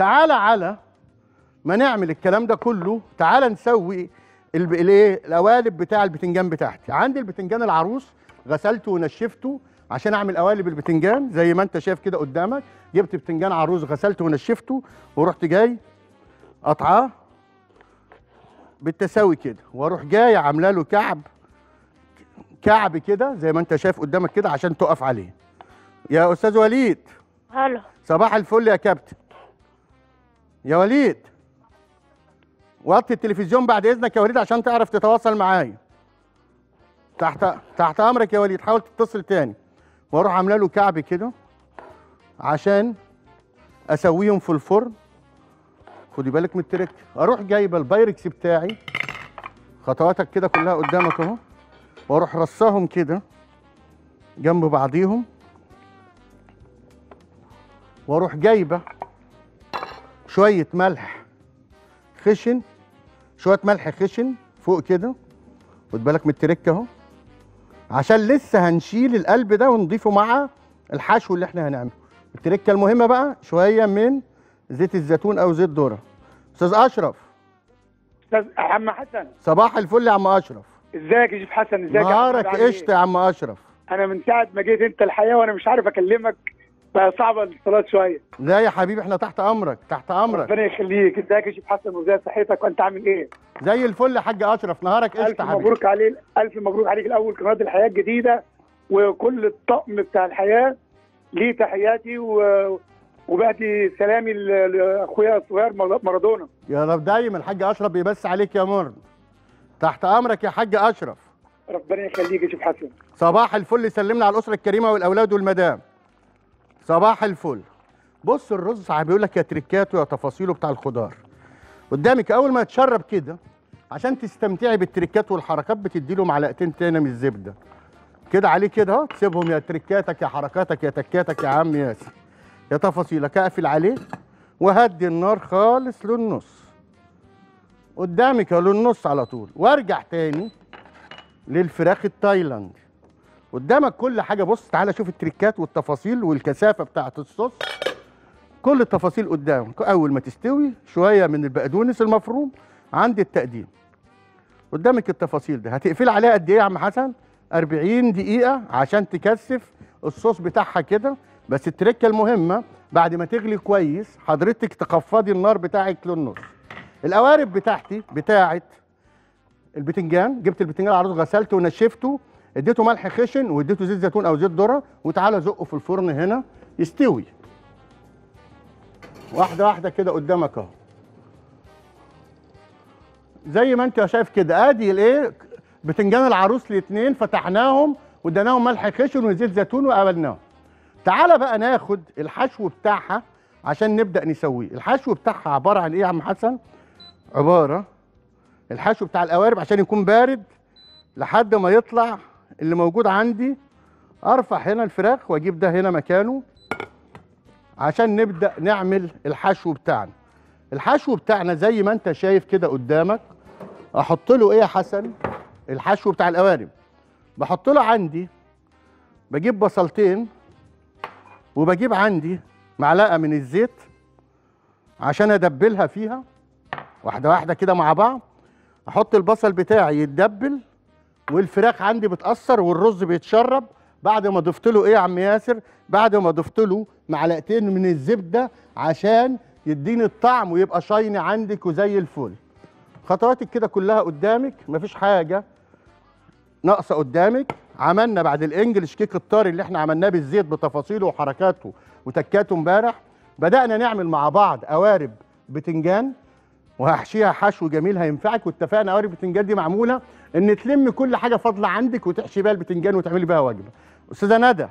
تعالى على ما نعمل الكلام ده كله تعالى نسوي الايه القوالب بتاع البتنجان بتاعتي. عندي البتنجان العروس غسلته ونشفته عشان اعمل قوالب البتنجان زي ما انت شايف كده قدامك. جبت بتنجان عروس غسلته ونشفته ورحت جاي قطعاه بالتساوي كده، واروح جاي عامله له كعب كده زي ما انت شايف قدامك كده عشان تقف عليه. يا استاذ وليد هلا، صباح الفل يا كابتن. يا وليد وطي التلفزيون بعد اذنك يا وليد عشان تعرف تتواصل معايا. تحت امرك يا وليد، حاول تتصل تاني. واروح عامله له كعب كده عشان اسويهم في الفرن. خدي بالك من التريك. اروح جايبه البايركس بتاعي، خطواتك كده كلها قدامك اهو، واروح رصاهم كده جنب بعضيهم، واروح جايبه شويه ملح خشن، شويه ملح خشن فوق كده، خد بالك من التريك اهو، عشان لسه هنشيل القلب ده ونضيفه مع الحشو اللي احنا هنعمله. التريكه المهمه بقى شويه من زيت الزيتون او زيت ذره. استاذ اشرف. استاذ عم حسن صباح الفل يا عم اشرف. ازيك يا شيف حسن؟ ازيك؟ نهارك قشطه يا عم اشرف. انا من ساعه ما جيت انت الحقيقه وانا مش عارف اكلمك، بقى صعب الاتصالات شويه. لا يا حبيبي احنا تحت امرك تحت امرك. ربنا يخليك. ازيك يا شيف حسن وازي صحتك وانت عامل ايه؟ زي الفل يا حاج اشرف، نهارك قشطه حبيبي. الف مبروك عليك الاول قناه الحياه الجديده وكل الطقم بتاع الحياه ليه تحياتي وبعتي سلامي لاخويا الصغير مارادونا. يا رب دايما الحاج اشرف بيبس عليك يا مرد. تحت امرك يا حاج اشرف. ربنا يخليك يا شيف حسن. صباح الفل. سلمنا على الاسره الكريمه والاولاد والمدام. صباح الفل. بص الرز بيقول لك يا تريكاته يا تفاصيله بتاع الخضار قدامك. اول ما تشرب كده عشان تستمتعي بالتريكات والحركات بتدي له معلقتين تاني من الزبده كده عليه كده اهو، تسيبهم يا تريكاتك يا حركاتك يا تكاتك يا عم ياسر يا تفاصيلك. اقفل عليه وهدي النار خالص للنص قدامك اهو، للنص على طول. وارجع تاني للفراخ التايلاندي قدامك كل حاجه. بص تعالى شوف التريكات والتفاصيل والكثافه بتاعه الصوص، كل التفاصيل قدامك. اول ما تستوي شويه من البقدونس المفروم عند التقديم قدامك. التفاصيل ده هتقفل عليها قد ايه يا عم حسن؟ 40 دقيقه عشان تكثف الصوص بتاعها كده. بس التركه المهمه بعد ما تغلي كويس حضرتك تخفضي النار بتاعك للنص. القوارب بتاعتي بتاعت البتنجان، جبت البتنجان العروس غسلته ونشفته، اديته ملح خشن واديته زيت زيتون او زيت ذره، وتعالى زقه في الفرن هنا يستوي واحده واحده كده قدامك اهو زي ما انت شايف كده. ادي الايه بتنجان العروس الاثنين فتحناهم واديناهم ملح خشن وزيت زيتون وقبلناهم. تعالى بقى ناخد الحشو بتاعها عشان نبدا نسويه. الحشو بتاعها عباره عن ايه يا عم حسن؟ عباره الحشو بتاع القوارب عشان يكون بارد لحد ما يطلع اللي موجود عندي. ارفع هنا الفراخ واجيب ده هنا مكانه عشان نبدا نعمل الحشو بتاعنا. الحشو بتاعنا زي ما انت شايف كده قدامك. احط له ايه يا حسن؟ الحشو بتاع القوارب بحط له عندي، بجيب بصلتين وبجيب عندي معلقه من الزيت عشان ادبلها فيها واحده واحده كده مع بعض. احط البصل بتاعي يتدبل والفراخ عندي بتأثر والرز بيتشرب بعد ما ضفت له ايه يا عم ياسر؟ بعد ما ضفت له معلقتين من الزبده عشان يديني الطعم ويبقى شايني عندك وزي الفل. خطواتك كده كلها قدامك، مفيش حاجه ناقصه قدامك. عملنا بعد الانجليش كيك الطاري اللي احنا عملناه بالزيت بتفاصيله وحركاته وتكاته امبارح، بدأنا نعمل مع بعض قوارب بتنجان وهحشيها حشو جميل هينفعك. واتفقنا قوارب البتنجان دي معموله ان تلم كل حاجه فاضله عندك وتحشي بيها البتنجان وتعملي بيها وجبه. استاذه ندى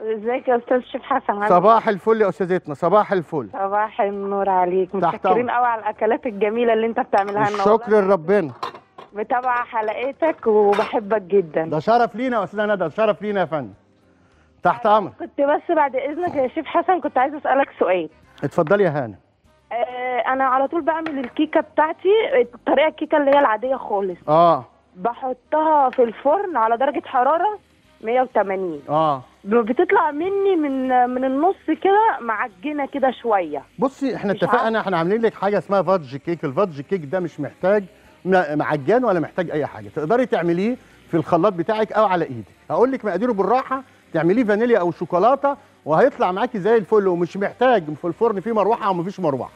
ازيك يا استاذ شيف حسن؟ صباح الفل يا استاذتنا. صباح الفل. صباح النور عليك. متشكرين قوي على الاكلات الجميله اللي انت بتعملها لنا. شكرا لربنا. متابعه حلقاتك وبحبك جدا. ده شرف لينا يا استاذه ندى، شرف لينا يا فندم. تحت امرك. كنت بس بعد اذنك يا شيف حسن كنت عايزه اسالك سؤال. اتفضلي يا هانم. انا على طول بعمل الكيكه بتاعتي الطريقه الكيكه اللي هي العاديه خالص. بحطها في الفرن على درجه حراره 180. بتطلع مني من النص كده معجنه كده شويه. بصي احنا اتفقنا احنا عاملين لك حاجه اسمها فادج كيك، الفادج كيك ده مش محتاج معجان ولا محتاج اي حاجه، تقدري تعمليه في الخلاط بتاعك او على ايدك، هقول لك مقاديره بالراحه، تعمليه فانيليا او شوكولاته وهيطلع معاكي زي الفل ومش محتاج في الفرن فيه مروحه او مفيش مروحه.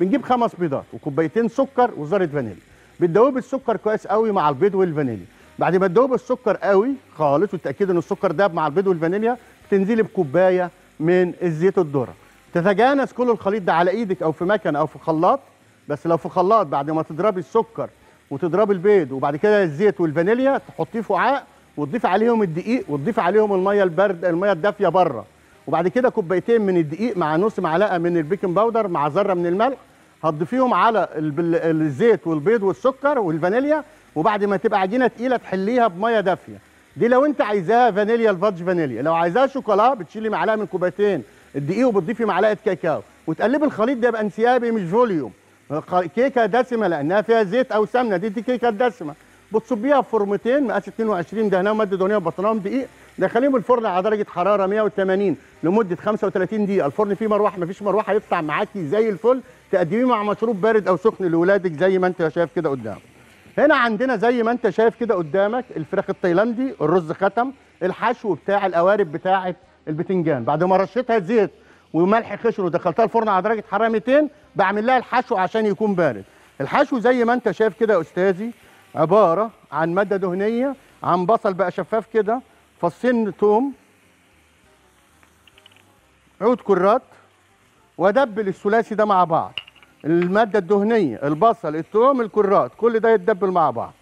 بنجيب 5 بيضات وكوبايتين سكر وذره فانيليا، بتدوبي السكر كويس قوي مع البيض والفانيليا، بعد ما تدوب السكر قوي خالص والتاكيد ان السكر داب مع البيض والفانيليا، بتنزلي بكوبايه من الزيت الذره، تتجانس كل الخليط ده على ايدك او في مكنه او في خلاط، بس لو في خلاط بعد ما تضربي السكر وتضربي البيض وبعد كده الزيت والفانيليا تحطيه في وعاء وتضيفي عليهم الدقيق وتضيفي عليهم الميه البارده الميه الدافيه بره، وبعد كده كوبايتين من الدقيق مع نص معلقه من البيكنج باودر مع ذره من الملح، هتضيفيهم على الزيت والبيض والسكر والفانيليا، وبعد ما تبقى عجينه تقيله تحليها بميه دافيه. دي لو انت عايزاها فانيليا الفادج فانيليا، لو عايزاها شوكولا بتشيلي معلقه من كوبايتين الدقيق وبتضيفي معلقه كاكاو وتقلبي الخليط ده، يبقى انسيابي مش فوليوم. كيكه دسمه لانها فيها زيت او سمنه، دي كيكه دسمه. بتصبيها في فورمتين مقاس 22 دهناهم ماده دهنيه وبطناهم دقيق، دخليهم الفرن على درجه حراره 180 لمده 35 دقيقه، الفرن فيه مروحه مفيش مروحه، يطلع معاكي زي الفل، تقدميه مع مشروب بارد او سخن لاولادك زي ما انت شايف كده قدامك. هنا عندنا زي ما انت شايف كده قدامك الفراخ التايلاندي، الرز ختم، الحشو بتاع القوارب بتاعه البتنجان، بعد ما رشيتها زيت وملح خشن ودخلتها الفرن على درجه حراره 200 بعمل لها الحشو عشان يكون بارد. الحشو زي ما انت شايف كده يا استاذي عباره عن ماده دهنيه، عن بصل بقى شفاف كده، فصين توم، عود كرات، وادبل الثلاثي ده مع بعض، الماده الدهنيه البصل الثوم الكرات كل ده يتدبل مع بعض.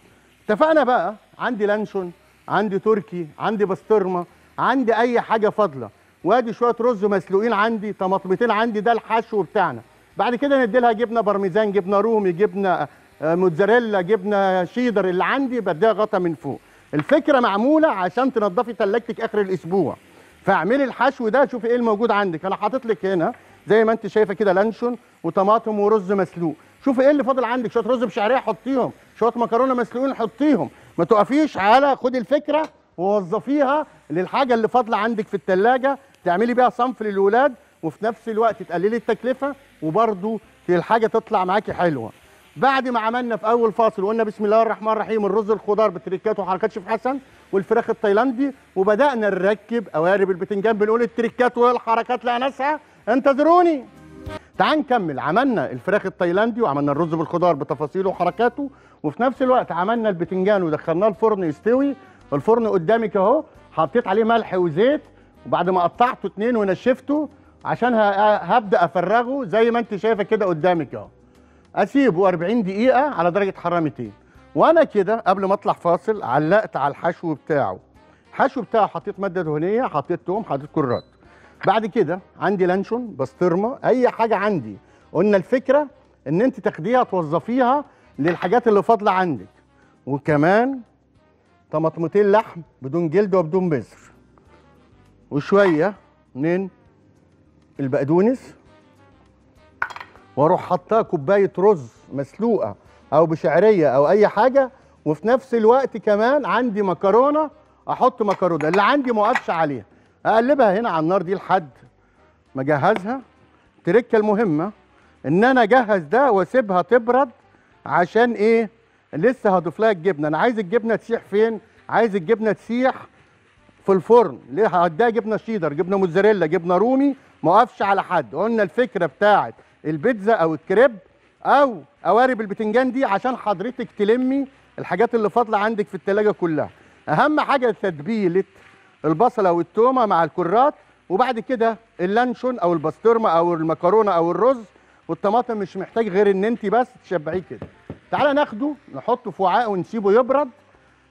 اتفقنا بقى، عندي لانشون، عندي تركي، عندي بسطرمه، عندي اي حاجه فاضله، وادي شويه رز مسلوقين، عندي طماطمتين، عندي ده الحشو بتاعنا. بعد كده نديلها جبنه بارميزان، جبنه رومي، جبنه موتزاريلا، جبنه شيدر اللي عندي، بديها غطا من فوق. الفكره معموله عشان تنضفي ثلاجتك اخر الاسبوع، فاعملي الحشو ده شوفي ايه الموجود عندك. انا حاطط لك هنا زي ما انت شايفه كده لانشون وطماطم ورز مسلوق، شوفي ايه اللي فاضل عندك، شويه رز بشعريه حطيهم، شويه مكرونه مسلوقين حطيهم، ما توقفيش على خدي الفكره ووظفيها للحاجه اللي فاضله عندك في الثلاجه تعملي بيها صنف للاولاد، وفي نفس الوقت تقللي التكلفه وبرده الحاجه تطلع معاكي حلوه. بعد ما عملنا في اول فاصل وقلنا بسم الله الرحمن الرحيم الرز الخضار بتريكات وحركات شيف حسن والفراخ التايلاندي، وبدانا نركب قوارب البتنجان، بنقول التريكات والحركات لها ناسها، انتظروني. تعال نكمل، عملنا الفراخ التايلاندي وعملنا الرز بالخضار بتفاصيله وحركاته، وفي نفس الوقت عملنا البتنجان ودخلناه الفرن يستوي. الفرن قدامك اهو، حطيت عليه ملح وزيت، وبعد ما قطعته 2 ونشفته عشان هبدا افرغه زي ما انت شايفه كده قدامك اهو، اسيبه 40 دقيقه على درجه حراره 200. وانا كده قبل ما اطلع فاصل علقت على الحشو بتاعه، الحشو بتاعه حطيت ماده دهنيه، حطيت توم، حطيت كرات، بعد كده عندي لانشون، بسطرمه، اي حاجه عندي. قلنا الفكره ان انت تاخديها توظفيها للحاجات اللي فاضله عندك، وكمان طماطمتين لحم بدون جلد وبدون بذر، وشويه من البقدونس، واروح حطها كوبايه رز مسلوقه او بشعريه او اي حاجه، وفي نفس الوقت كمان عندي مكرونه، احط مكرونه اللي عندي ما اقفش عليها، اقلبها هنا على النار دي لحد ما اجهزها. التركه المهمه ان انا اجهز ده واسيبها تبرد، عشان ايه؟ لسه هضيف لها الجبنه، انا عايز الجبنه تسيح فين؟ عايز الجبنه تسيح في الفرن، ليه؟ هديها جبنه شيدر، جبنه موتزاريلا، جبنه رومي، ما اقفش على حد. قلنا الفكره بتاعت البيتزا او الكريب او قوارب البتنجان دي عشان حضرتك تلمي الحاجات اللي فاضله عندك في التلاجة كلها. اهم حاجه تتبيله البصله والتومه مع الكرات، وبعد كده اللانشون او البسطرمه او المكرونه او الرز والطماطم، مش محتاج غير ان انت بس تشبعيه كده. تعالى ناخده نحطه في وعاء ونسيبه يبرد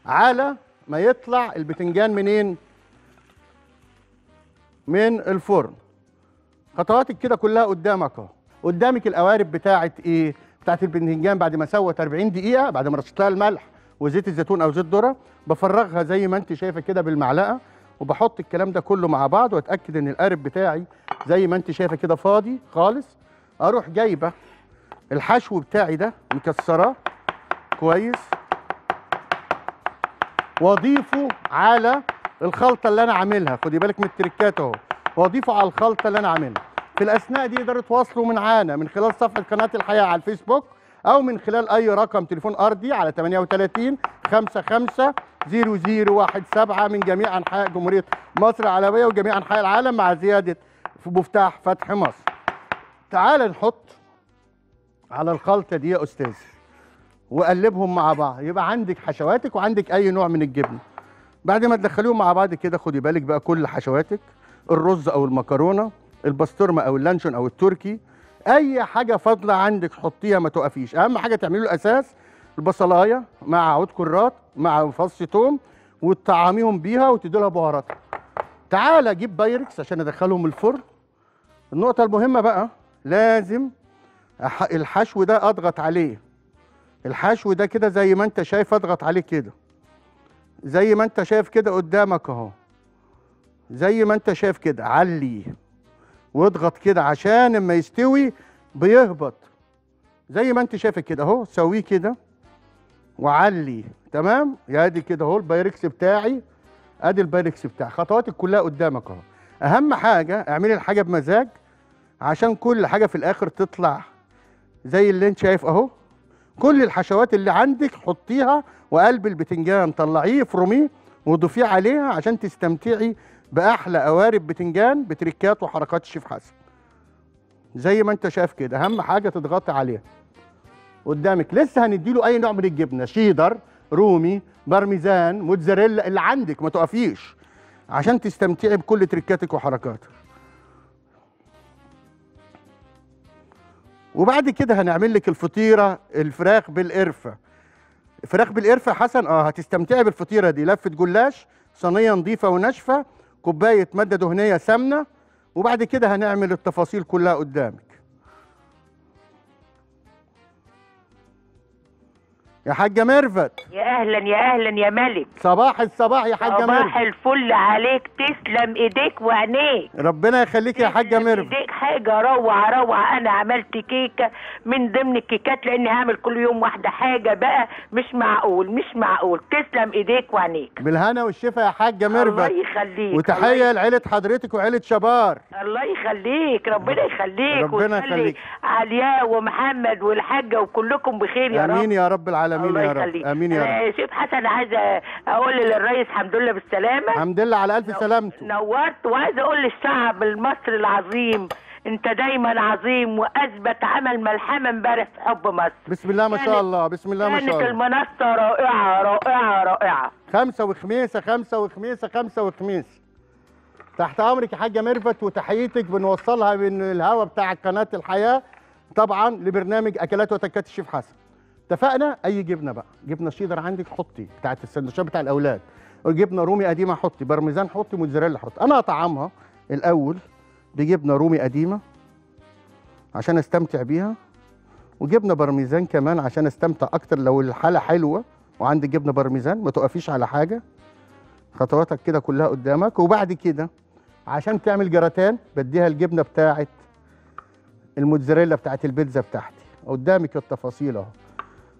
على ما يطلع البتنجان منين؟ من الفرن. خطواتك كده كلها قدامك اهو، قدامك القوارب بتاعه ايه؟ بتاعه البتنجان. بعد ما سوت 40 دقيقه، بعد ما رشيت لها الملح وزيت الزيتون او زيت ذره، بفرغها زي ما انت شايفه كده بالمعلقه، وبحط الكلام ده كله مع بعض، واتاكد ان القارب بتاعي زي ما انت شايفه كده فاضي خالص. اروح جايبه الحشو بتاعي ده مكسراه كويس، واضيفه على الخلطه اللي انا عاملها، خدي بالك من التريكات اهو، واضيفه على الخلطه اللي انا عاملها. في الاثناء دي يقدروا يتواصلوا معانا من خلال صفحه قناه الحياه على الفيسبوك، او من خلال اي رقم تليفون ارضي على 38 55 0017 من جميع انحاء جمهوريه مصر العربيه وجميع انحاء العالم، مع زياده مفتاح فتح مصر. تعال نحط على الخلطه دي يا استاذ وقلبهم مع بعض، يبقى عندك حشواتك وعندك اي نوع من الجبنه. بعد ما تدخليهم مع بعض كده خدي بالك بقى كل حشواتك، الرز او المكرونه، البسطرمه او اللانشون او التركي، اي حاجه فاضله عندك حطيها ما توقفيش. اهم حاجه تعملي له اساس البصلايه مع عود كرات مع فص ثوم وتطعميهم بيها وتدي لها بهاراتها. تعال اجيب بايركس عشان ادخلهم الفرن. النقطه المهمه بقى لازم الحشو ده اضغط عليه، الحشو ده كده زي ما انت شايف، اضغط عليه كده زي ما انت شايف كده قدامك اهو، زي ما انت شايف كده، عليه واضغط كده عشان اما يستوي بيهبط زي ما انت شايف كده اهو، سويه كده وعلي. تمام يا ادي كده اهو البايركس بتاعي، ادي البايركس بتاعي، خطواتك كلها قدامك اهو. اهم حاجه اعملي الحاجه بمزاج عشان كل حاجه في الاخر تطلع زي اللي انت شايف اهو. كل الحشوات اللي عندك حطيها، وقلب البتنجان طلعيه افرميه وضيفيه عليها عشان تستمتعي باحلى قوارب بتنجان بتريكات وحركات الشيف حسن. زي ما انت شايف كده، اهم حاجه تضغطي عليها قدامك. لسه هنديله اي نوع من الجبنه، شيدر، رومي، بارميزان، موتزاريلا، اللي عندك ما توقفيش عشان تستمتعي بكل تريكاتك وحركاتك. وبعد كده هنعمل لك الفطيره الفراخ بالقرفه. فراخ بالقرفه حسن، هتستمتعي بالفطيره دي. لفه جلاش، صينيه نظيفه وناشفه، كوبايه ماده دهنيه سمنه، وبعد كده هنعمل التفاصيل كلها قدامك. يا حاجه ميرفت، يا اهلا يا اهلا يا ملك، صباح الصباح يا حاجه ميرفت، صباح الفل عليك، تسلم ايديك وعينيك، ربنا يخليك يا حاجه ميرفت. ايديك حاجه روعه روعه. انا عملت كيكه من ضمن الكيكات، لاني هعمل كل يوم واحده، حاجه بقى مش معقول مش معقول. تسلم ايديك وعينيك، بالهنا والشفا يا حاجه ميرفت، الله يخليك، وتحيه لعيله حضرتك وعيله شبار، الله يخليك، ربنا يخليك، ربنا يخليك، علياء ومحمد والحاجه وكلكم بخير يا رب، امين يا رب العالمين، امين يا رب، امين يا رب. يا شيف حسن، عايزه اقول للرئيس الحمد لله بالسلامه، الحمد لله على الف سلامته، نورت. وعايزه اقول للشعب المصري العظيم، انت دايما عظيم، واثبت عمل ملحمه امبارح في حب مصر، بسم الله ما شاء الله، بسم الله ما شاء الله، كانت المنصه رائعه رائعه رائعه، خمسه وخميسه خمسه وخميسه خمسه وخميسه. تحت امرك يا حاجه ميرفت، وتحيتك بنوصلها من الهوا بتاع قناه الحياه طبعا لبرنامج اكلات وتكات الشيف حسن. اتفقنا؟ اي جبنه بقى، جبنه شيدر عندك حطي، بتاعه السندوتشات بتاع الاولاد، جبنه رومي قديمه حطي، بارميزان حطي، موتزاريلا حطي. انا هطعمها الاول بجبنه رومي قديمه عشان استمتع بيها، وجبنه بارميزان كمان عشان استمتع اكتر. لو الحاله حلوه وعندك جبنه بارميزان ما توقفيش على حاجه، خطواتك كده كلها قدامك. وبعد كده عشان تعمل جراتان بديها الجبنه بتاعه الموتزاريلا بتاعه البيتزا بتاعتي. قدامك التفاصيل اهو،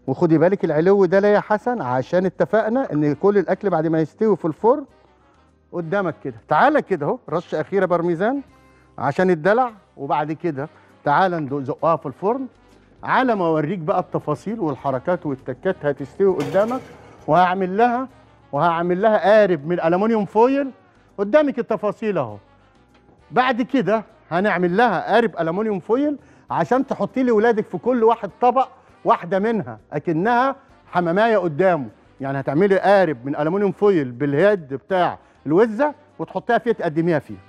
وخدي بالك العلو ده لا يا حسن، عشان اتفقنا ان كل الاكل بعد ما يستوي في الفرن قدامك كده. تعالى كده اهو، رشه اخيره بارميزان عشان الدلع، وبعد كده تعالى نزقها في الفرن على ما اوريك بقى التفاصيل والحركات والتكات. هتستوي قدامك، وهعمل لها قارب من الومنيوم فويل. قدامك التفاصيل اهو. بعد كده هنعمل لها قارب الومنيوم فويل عشان تحطي لي ولادك في كل واحد طبق واحدة منها اكنها حمامايه قدامه، يعني هتعملي قارب من الومنيوم فويل بالهيد بتاع الوزة وتحطيها فيه تقدميها فيه.